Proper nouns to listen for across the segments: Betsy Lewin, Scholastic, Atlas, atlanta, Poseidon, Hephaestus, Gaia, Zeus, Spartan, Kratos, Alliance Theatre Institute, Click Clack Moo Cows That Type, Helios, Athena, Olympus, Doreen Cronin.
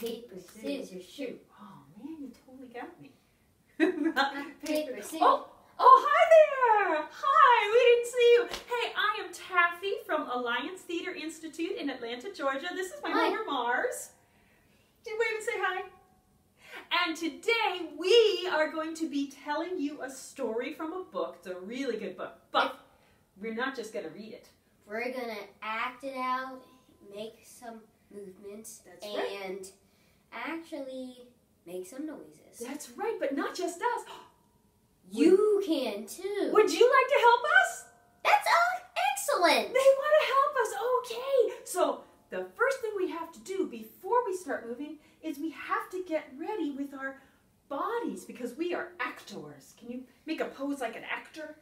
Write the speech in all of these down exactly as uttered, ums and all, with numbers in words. paper, scissors, shoot. Oh man, you totally got me. Rock, paper, scissors. Oh, oh, hi there! Hi, we didn't see you. Hey, I am Taffy from Alliance Theatre Institute in Atlanta, Georgia. This is my mother, Mars. Did we even say hi? And today we are going to be telling you a story from a book. It's a really good book, but we're not just going to read it. We're going to act it out, make some movements, That's and right. actually make some noises. That's right, but not just us. You can too. Would you like to help us? That's excellent. They want to help us. Okay, so the first thing we have to do before we start moving is we have to get ready with our bodies because we are actors. Can you make a pose like an actor?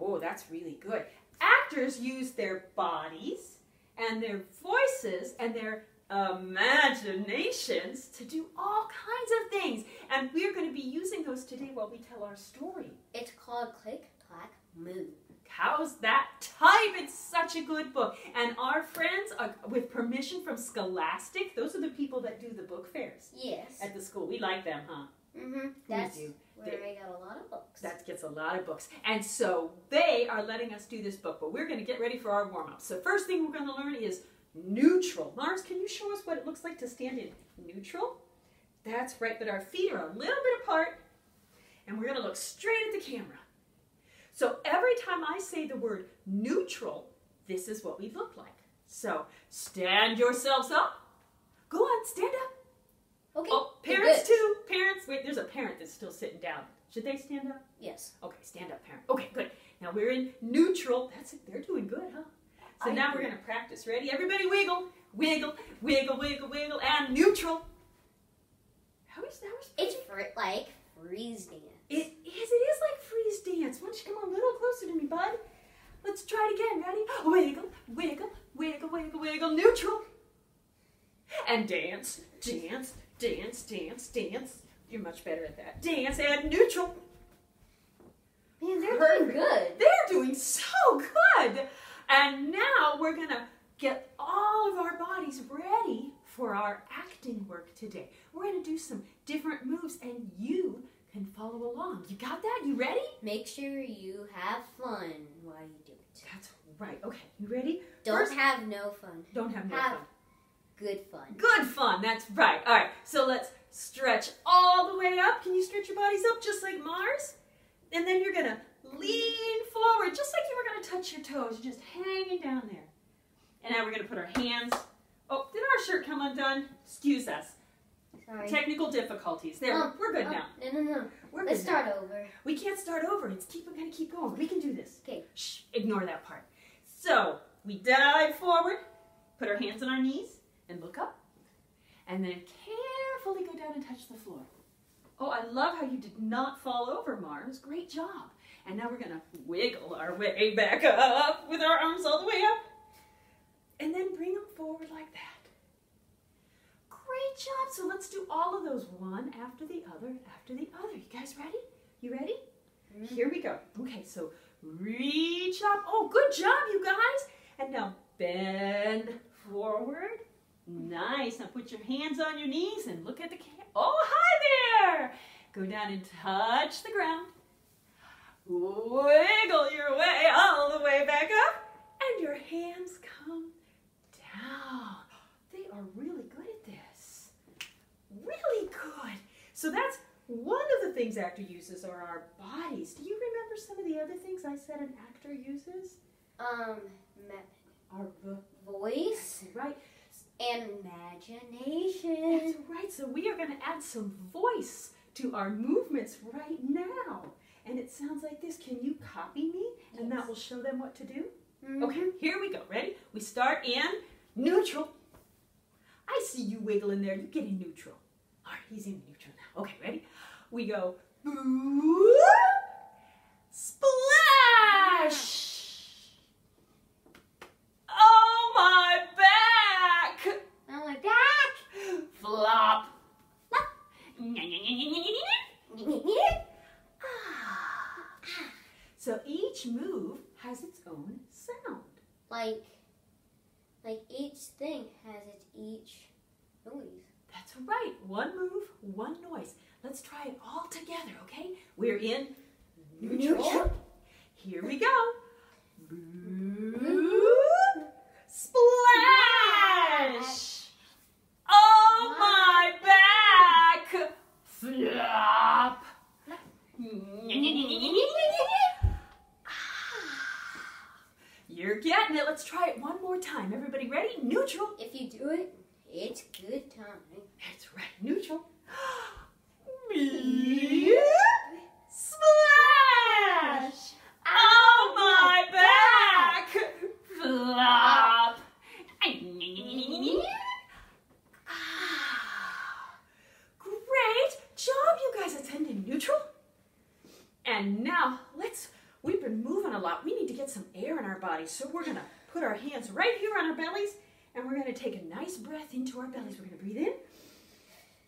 Oh, that's really good. Actors use their bodies and their voices and their imaginations to do all kinds of things. And we're going to be using those today while we tell our story. It's called Click Clack Moo. Cows That Type. It's such a good book. And our friends, are, with permission from Scholastic, those are the people that do the book fairs. Yes. At the school. We like them, huh? Mm-hmm. That's we do. where they, I got a lot of books. That gets a lot of books. And so they are letting us do this book, but we're going to get ready for our warm-up. So first thing we're going to learn is neutral. Lars, can you show us what it looks like to stand in neutral? That's right, but our feet are a little bit apart, and we're going to look straight at the camera. So every time I say the word neutral, this is what we look like. So stand yourselves up. Go on, stand up. Okay. Oh, parents too. Parents, wait, there's a parent that's still sitting down. Should they stand up? Yes. Okay, stand up, parent. Okay, good. Now we're in neutral. That's it. They're doing good, huh? So I now agree. We're going to practice. Ready? Everybody wiggle, wiggle, wiggle, wiggle, wiggle, and neutral. How is that? It's like freeze dance. It is. It is like freeze dance. Why don't you come a little closer to me, bud? Let's try it again. Ready? Wiggle, wiggle, wiggle, wiggle, wiggle, neutral. And dance, dance. Dance, dance, dance. You're much better at that. Dance and neutral. Man, they're Perfect. doing good. They're doing so good. And now we're going to get all of our bodies ready for our acting work today. We're going to do some different moves and you can follow along. You got that? You ready? Make sure you have fun while you do it. That's right. Okay, you ready? Don't First, have no fun. Don't have no have fun. Good fun. Good fun, that's right. All right, so let's stretch all the way up. Can you stretch your bodies up just like Mars? And then you're gonna lean forward just like you were gonna touch your toes. You're just hanging down there. And now we're gonna put our hands. Oh, did our shirt come undone? Excuse us. Sorry. Technical difficulties. There, oh, we're good oh, now. No, no, no. We're Let's good start now. over. We can't start over. It's keep, we're gonna keep going. We can do this. Okay. Shh, ignore that part. So we dive forward, put our hands on our knees, and look up, and then carefully go down and touch the floor. Oh, I love how you did not fall over, Mars. Great job. And now we're going to wiggle our way back up with our arms all the way up, and then bring them forward like that. Great job. So let's do all of those one after the other after the other. You guys ready? You ready? Mm-hmm. Here we go. Okay, so reach up. Oh, good job, you guys. And now bend forward. Nice. Now put your hands on your knees and look at the camera. Oh, hi there. Go down and touch the ground. Wiggle your way all the way back up. And your hands come down. They are really good at this. Really good. So that's one of the things actor uses are our bodies. Do you remember some of the other things I said an actor uses? Um, our voice. That's right. And imagination. That's right. So we are going to add some voice to our movements right now. And it sounds like this. Can you copy me? Yes. And that will show them what to do. Mm-hmm. Okay, here we go. Ready? We start in neutral. I see you wiggling there. You get in neutral. All right, he's in neutral now. Okay, ready? We go. Whoop, splash. Flop. So each move has its own sound. Like, like each thing has its each noise. That's right. One move, one noise. Let's try it all together, okay? We're in neutral. neutral. Here we go. Boop. Splash. Oh, my back. Flop. You're getting it. Let's try it one more time. Everybody ready? Neutral. If you do it, it's good time. That's right. Neutral. Splash. Oh, my back. Flop. Great job, you guys. It's ending neutral. And now let's, we've been moving a lot. We need to get some air in our bodies. So we're going to put our hands right here on our bellies and we're going to take a nice breath into our bellies. We're going to breathe in.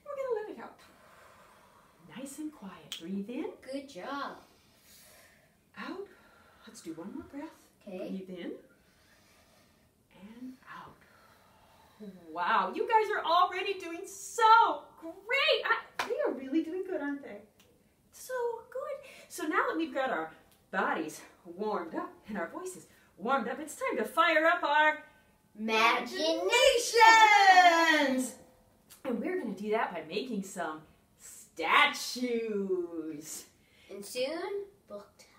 We're going to let it out. Nice and quiet. Breathe in. Good job. Out. Let's do one more breath. Okay. Breathe in. And out. Wow. You guys are already doing so great. I, they are really doing good, aren't they? So good. So now that we've got our bodies warmed up and our voices warmed up, it's time to fire up our imaginations. And we're going to do that by making some statues. And soon, book time.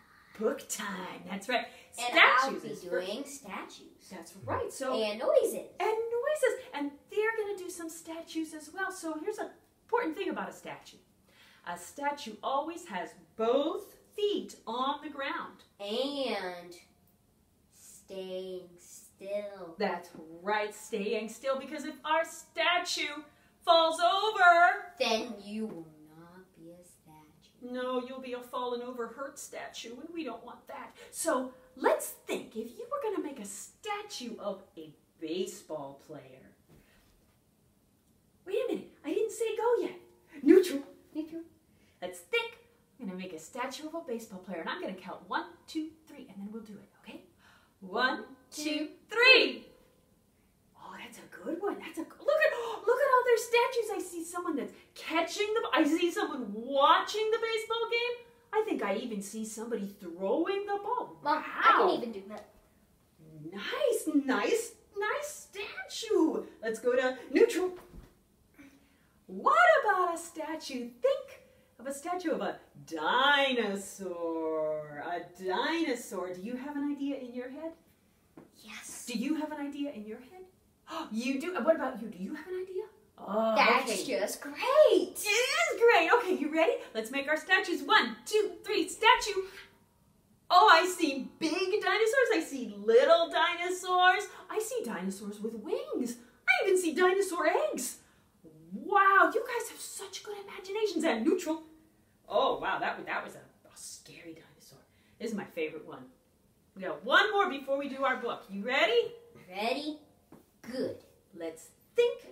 Book time. That's right. Statues. And I'll be doing for... statues. That's right. So and noises. And noises. And they're going to do some statues as well. So here's an important thing about a statue. A statue always has both feet on the ground. And staying still. That's right, staying still, because if our statue falls over... then you will not be a statue. No, you'll be a fallen over hurt statue, and we don't want that. So let's think, if you were going to make a statue of a baseball player... Wait a minute, I didn't say go yet. Neutral, neutral. Let's think. I'm going to make a statue of a baseball player, and I'm going to count one, two, three, and then we'll do it, okay? One, two, three. Oh, that's a good one. That's a look at look at all their statues. I see someone that's catching the ball. I see someone watching the baseball game. I think I even see somebody throwing the ball. Mom, wow. I can even do that. Nice, nice, nice statue. Let's go to neutral. What about a statue? Think of a statue of a dinosaur. A dinosaur. Do you have an idea in your head? Yes. Do you have an idea in your head? Oh, you do? What about you? Do you have an idea? Oh, that's okay. Just great. It is great. Okay, you ready? Let's make our statues. One, two, three, statue. Oh, I see big dinosaurs. I see little dinosaurs. I see dinosaurs with wings. I even see dinosaur eggs. Wow, you guys have such good imaginations. And neutral. Oh, wow, that, that was a, a scary dinosaur. This is my favorite one. We got one more before we do our book. You ready? Ready? Good. Let's think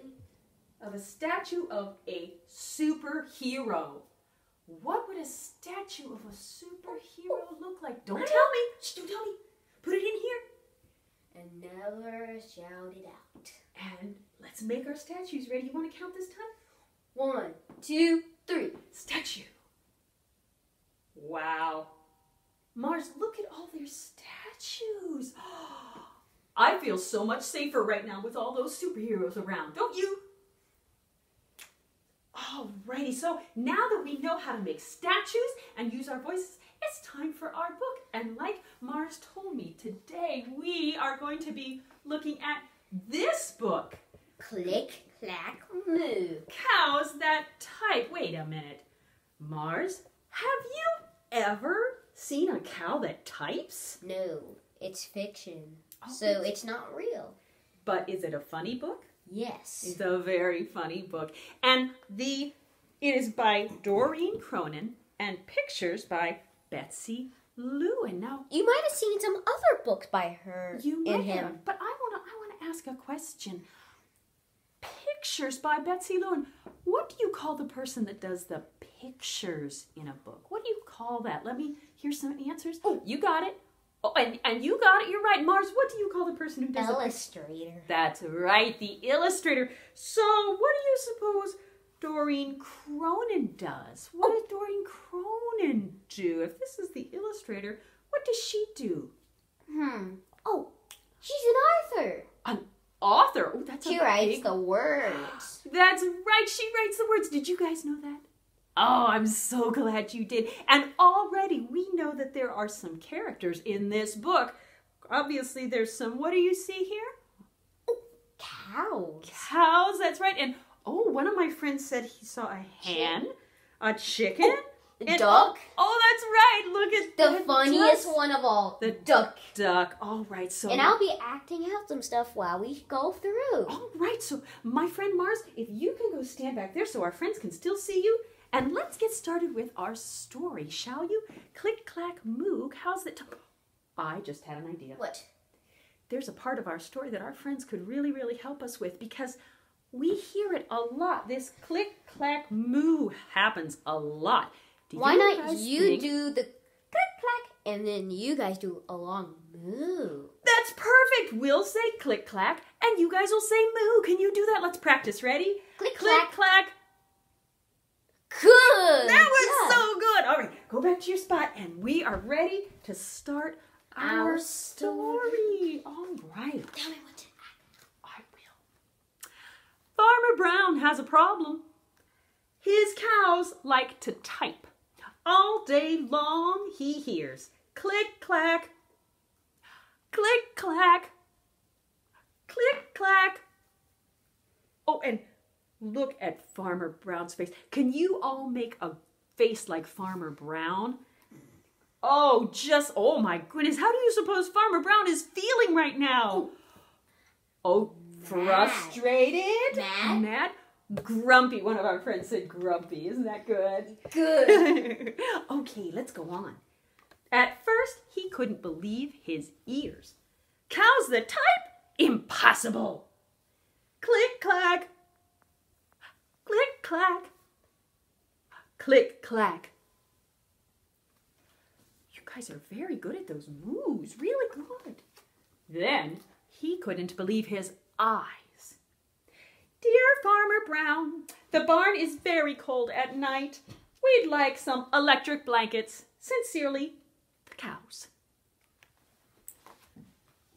of a statue of a superhero. What would a statue of a superhero look like? Don't tell me. Shh, don't tell me. Put it in here. And never shout it out. And let's make our statues. Ready? You want to count this time? One, two, three. Statue. Wow. Mars, look at all their statues. Oh, I feel so much safer right now with all those superheroes around. Don't you? Alrighty. So now that we know how to make statues and use our voices, it's time for our book. And like Mars told me, today we are going to be looking at this book. Click, Clack, Moo. Cows That Type. Wait a minute. Mars, have you ever seen a cow that types? No, it's fiction. Oh, so it's... it's not real. But is it a funny book? Yes. It's a very funny book. And the it is by Doreen Cronin and pictures by Betsy Lewin. Now you might have seen some other books by her. You might and him. Have, but I wanna I wanna ask a question. Pictures by Betsy Lewin. What do you call the person that does the pictures in a book? What do you call that? Let me hear some answers. Oh, you got it. Oh, and, and you got it. You're right. Mars, what do you call the person who does it? Illustrator. That's right, the illustrator. So what do you suppose Doreen Cronin does? What oh. does Doreen Cronin do? If this is the illustrator, what does she do? Hmm. Oh, she's an author. An author? Oh, that's She writes big... the words. That's right. She writes the words. Did you guys know that? Oh, I'm so glad you did. And already we know that there are some characters in this book. Obviously, there's some, what do you see here? Oh, cows. Cows, that's right. And, oh, one of my friends said he saw a hen, a chicken. Oh, and, duck. Oh, oh, that's right. Look at the funniest ducks. One of all. The duck. Duck. All right. So and I'll be acting out some stuff while we go through. All right. So, my friend Mars, if you can go stand back there so our friends can still see you. And let's get started with our story, shall you? Click, clack, moo, cows that type. I just had an idea. What? There's a part of our story that our friends could really, really help us with because we hear it a lot. This click, clack, moo happens a lot. Do Why you not you think... do the click, clack, and then you guys do a long moo? That's perfect. We'll say click, clack, and you guys will say moo. Can you do that? Let's practice. Ready? Click, click, clack. clack. Good. That was yeah. so good. All right, go back to your spot, and we are ready to start our, our story. story. All right. Tell me what to act. I will. Farmer Brown has a problem. His cows like to type. All day long, he hears click clack, click clack, click clack. Oh, and. Look at Farmer Brown's face. Can you all make a face like Farmer Brown? Oh, just, oh my goodness. How do you suppose Farmer Brown is feeling right now? Oh, Mad. frustrated? Mad? Mad? Grumpy. One of our friends said grumpy. Isn't that good? Good. Okay, let's go on. At first, he couldn't believe his ears. Cows that type? Impossible. Click, clack. Click, clack. Click, clack. You guys are very good at those moos. Really good. Then he couldn't believe his eyes. Dear Farmer Brown, the barn is very cold at night. We'd like some electric blankets. Sincerely, the cows.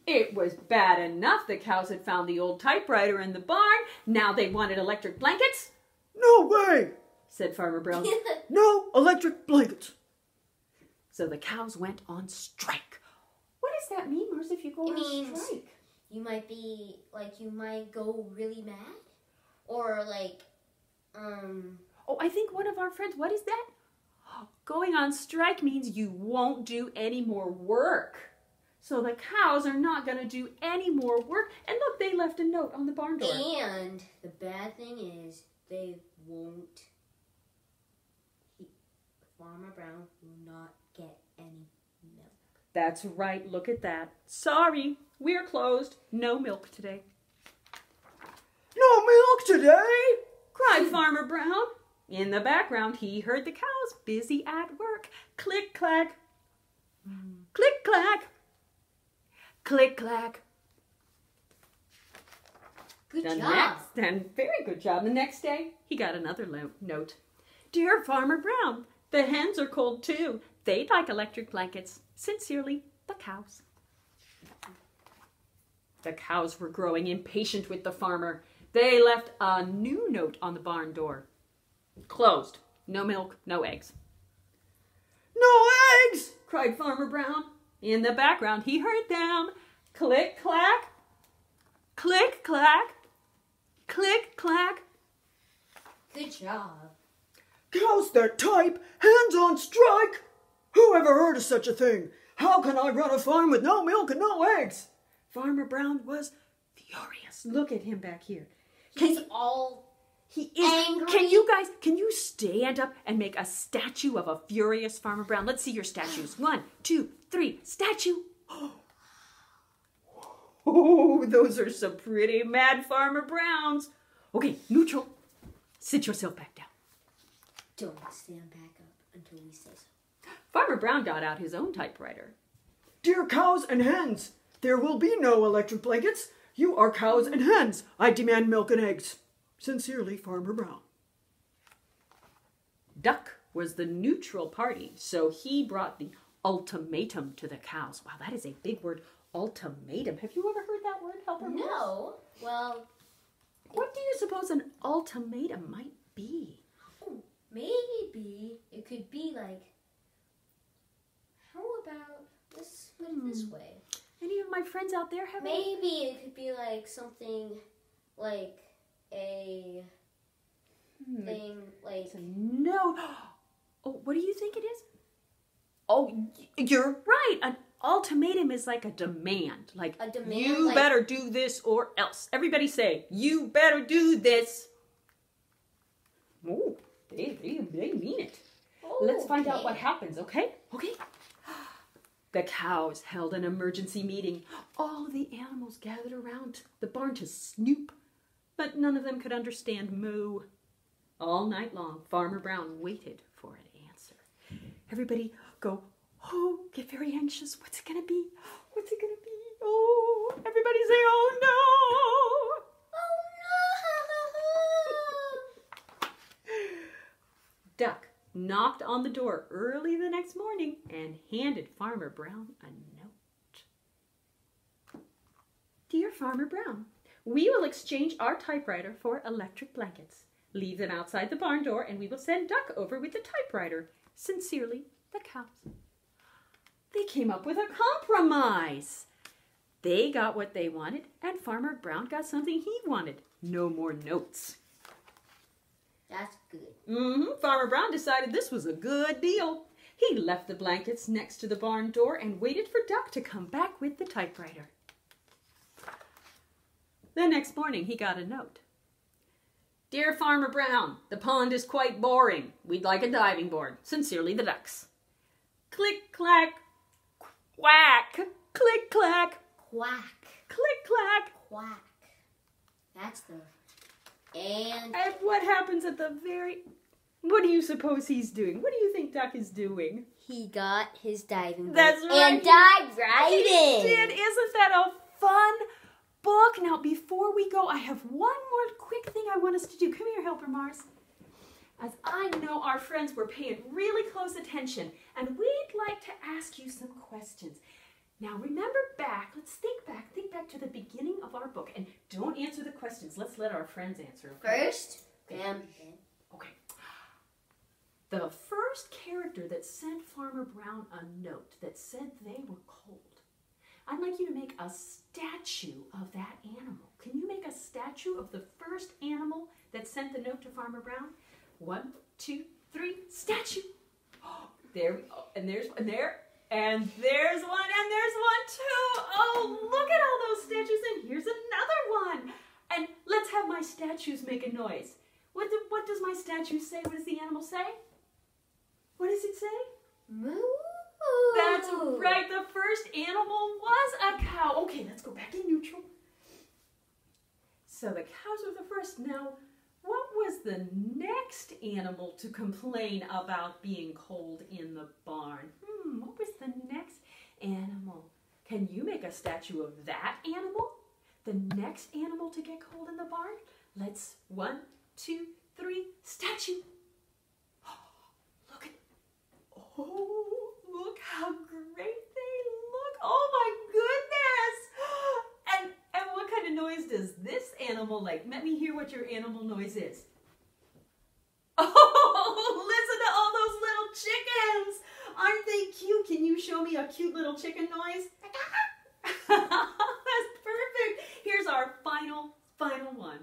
It was bad enough the cows had found the old typewriter in the barn. Now they wanted electric blankets. No way, said Farmer Brown. No electric blankets. So the cows went on strike. What does that mean, Mars, if you go it on means strike? You might be, like, you might go really mad? Or, like, um... Oh, I think one of our friends, what is that? Going on strike means you won't do any more work. So the cows are not going to do any more work. And look, they left a note on the barn door. And the bad thing is... They won't, he, Farmer Brown will not get any milk. That's right, look at that. Sorry, we're closed. No milk today. No milk today, cried Farmer Brown. In the background, he heard the cows busy at work. Click, clack, mm. click, clack, click, clack. Good the job. Next, and very good job. The next day, he got another note. Dear Farmer Brown, the hens are cold too. They'd like electric blankets. Sincerely, the cows. The cows were growing impatient with the farmer. They left a new note on the barn door. Closed. No milk, no eggs. No eggs, cried Farmer Brown. In the background, he heard them. Click, clack, click, clack. Click, clack. Good job. Cows that type, hens on strike. Who ever heard of such a thing? How can I run a farm with no milk and no eggs? Farmer Brown was furious. Look at him back here. He's can, all he is angry. Can you guys, can you stand up and make a statue of a furious Farmer Brown? Let's see your statues. One, two, three, statue. Oh, those are some pretty mad Farmer Browns. Okay, neutral. Sit yourself back down. Don't stand back up until we say so. Farmer Brown got out his own typewriter. Dear cows and hens, there will be no electric blankets. You are cows and hens. I demand milk and eggs. Sincerely, Farmer Brown. Duck was the neutral party, so he brought the ultimatum to the cows. Wow, that is a big word, ultimatum. Have you ever heard that word, Helper? No. Well, what do you suppose an ultimatum might be? Oh, maybe it could be like, how about let's put it this way? Any of my friends out there have maybe it could be like something like a hmm. thing like no. Oh, what do you think it is? Oh, you're right. An ultimatum is like a demand. Like, a demand, you like, better do this or else. Everybody say, you better do this. Oh, they, they, they mean it. Oh, Let's find okay. out what happens, okay? Okay. The cows held an emergency meeting. All the animals gathered around the barn to snoop, but none of them could understand moo. All night long, Farmer Brown waited for an answer. Everybody go, oh, get very anxious. What's it going to be? What's it going to be? Oh, everybody say, oh, no. Oh, no. Duck knocked on the door early the next morning and handed Farmer Brown a note. Dear Farmer Brown, we will exchange our typewriter for electric blankets. Leave them outside the barn door and we will send Duck over with the typewriter. Sincerely, the cows. They came up with a compromise. They got what they wanted, and Farmer Brown got something he wanted. No more notes. That's good. Mm-hmm. Farmer Brown decided this was a good deal. He left the blankets next to the barn door and waited for Duck to come back with the typewriter. The next morning, he got a note. Dear Farmer Brown, the pond is quite boring. We'd like a diving board. Sincerely, the ducks. Click, clack, quack. Click, clack, quack. Click, clack, quack. That's the... And... And what happens at the very... What do you suppose he's doing? What do you think Duck is doing? He got his diving board. That's right. And dived right in. He did. Isn't that a fun book? Now, before we go, I have one more quick thing I want us to do. Come here, Helper Mars. As I know our friends were paying really close attention, and we'd like to ask you some questions. Now remember back, let's think back, think back to the beginning of our book, and don't answer the questions. Let's let our friends answer. Okay? First, okay. Um, okay. The first character that sent Farmer Brown a note that said they were cold, I'd like you to make a statue of that animal. Can you make a statue of the first animal that sent the note to Farmer Brown? One, two, three, statue. Oh, there we go. And there's one there. And there's one. And there's one too. Oh, look at all those statues. And here's another one. And let's have my statues make a noise. What, do, what does my statue say? What does the animal say? What does it say? Moo. That's right. The first animal was a cow. Okay, let's go back in neutral. So the cows were the first. Now, what was the next animal to complain about being cold in the barn? Hmm, what was the next animal? Can you make a statue of that animal? The next animal to get cold in the barn? Let's, one, two, three, statue. Oh, look at, oh, look how great they look. Oh my goodness. And, and what kind of noise does this animal like? Let me hear what your animal noise is. Oh, listen to all those little chickens. Aren't they cute? Can you show me a cute little chicken noise? That's perfect. Here's our final, final one.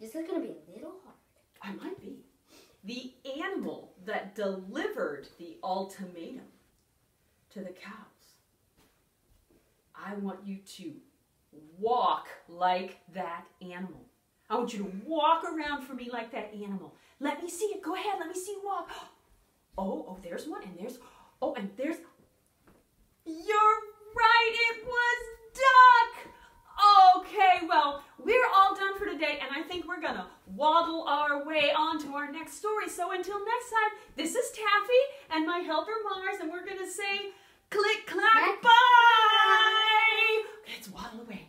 Is it going to be a little hard? I might be. The animal that delivered the ultimatum to the cows. I want you to walk like that animal. I want you to walk around for me like that animal. Let me see it. Go ahead. Let me see you walk. Oh, oh, there's one. And there's, oh, and there's, you're right. It was Duck. Okay, well, we're all done for today, and I think we're going to waddle our way on to our next story. So until next time, this is Taffy and my helper Mars, and we're going to say... Click, clack, bye! It's a while away.